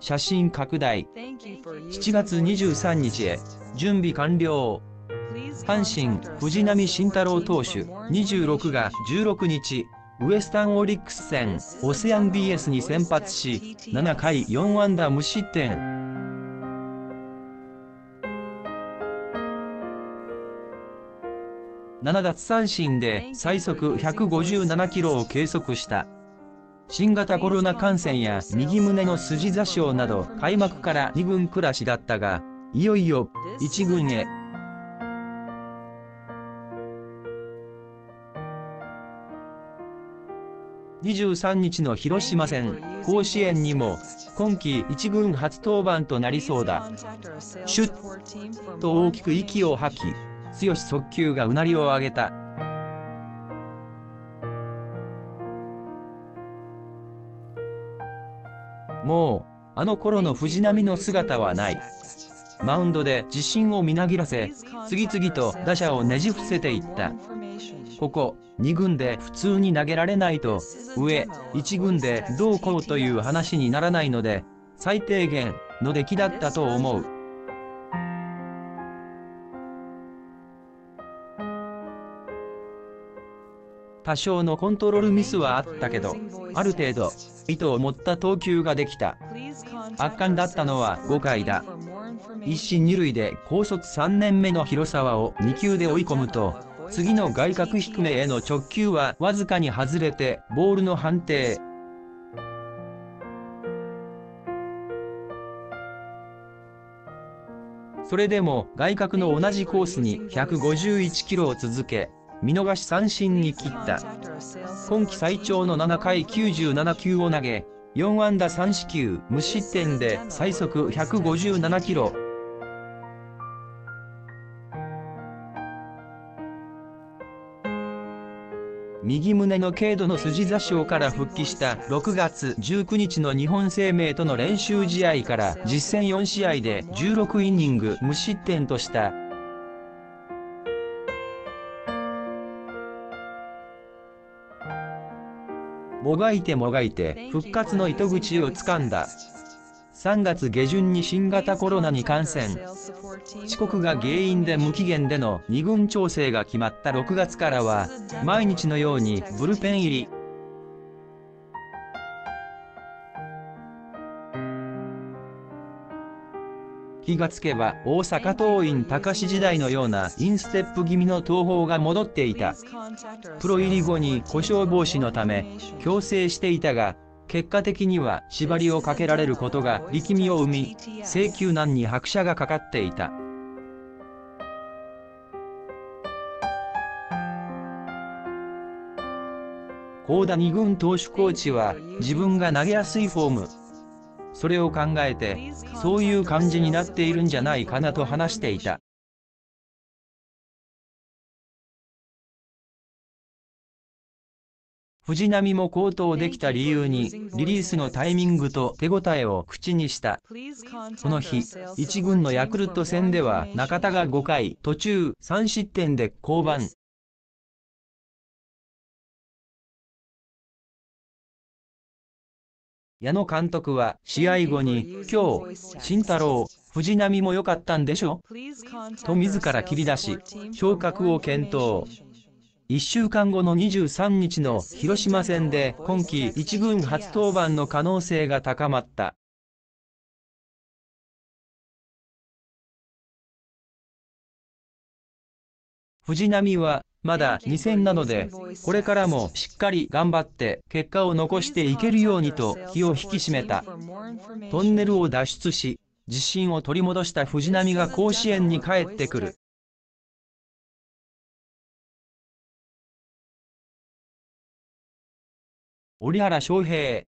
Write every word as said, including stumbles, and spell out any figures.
写真拡大。しちがつにじゅうさんにちへ、準備完了。阪神、藤浪晋太郎投手、にじゅうろくがじゅうろくにち、ウエスタンオリックス戦、オセアン ビーエス に先発し、ななかいよんあんだ無失点。ななだつさんしんで最速ひゃくごじゅうななキロを計測した。新型コロナ感染や右胸の筋挫傷など開幕からにぐん暮らしだったが、いよいよいちぐんへ。にじゅうさんにちの広島戦、甲子園にも今季いちぐん初登板となりそうだ。シュッと大きく息を吐き、剛速球がうなりを上げた。もうあの頃の藤浪の姿はない。マウンドで自信をみなぎらせ、次々と打者をねじ伏せていった。ここにぐんで普通に投げられないと上いちぐんでどうこうという話にならないので、最低限の出来だったと思う。多少のコントロールミスはあったけど、ある程度意図を持った投球ができた。圧巻だったのはごかいだ。いっしんにるいで高卒さんねんめの広沢をにきゅうで追い込むと、次の外角低めへの直球はわずかに外れてボールの判定。それでも外角の同じコースにひゃくごじゅういちキロを続け、見逃し三振に切った。今季最長のななかいきゅうじゅうななきゅうを投げ、よんあんださんしきゅう無失点で最速ひゃくごじゅうななキロ。右胸の軽度の筋挫傷から復帰したろくがつじゅうくにちの日本生命との練習試合から実戦よんしあいでじゅうろくイニング無失点とした。もがいてもがいて復活の糸口をつかんだ。さんがつげじゅんに新型コロナに感染。遅刻が原因で無期限でのにぐん調整が決まったろくがつからは毎日のようにブルペン入り。気がつけば大阪桐蔭高志時代のようなインステップ気味の投法が戻っていた。プロ入り後に故障防止のため矯正していたが、結果的には縛りをかけられることが力みを生み、制球難に拍車がかかっていた。幸田にぐん投手コーチは自分が投げやすいフォーム、それを考えて、そういう感じになっているんじゃないかなと話していた。藤浪も好投できた理由に、リリースのタイミングと手応えを口にした。この日、いちぐんのヤクルト戦では中田がごかいとちゅうさんしってんで降板。矢野監督は試合後に、今日、慎太郎、藤浪も良かったんでしょと自ら切り出し、昇格を検討。いっしゅうかんごのにじゅうさんにちの広島戦で今季いちぐん初登板の可能性が高まった。藤浪は、まだにせんなので、これからもしっかり頑張って結果を残していけるようにと気を引き締めた。トンネルを脱出し、自信を取り戻した藤浪が甲子園に帰ってくる。折原昌平。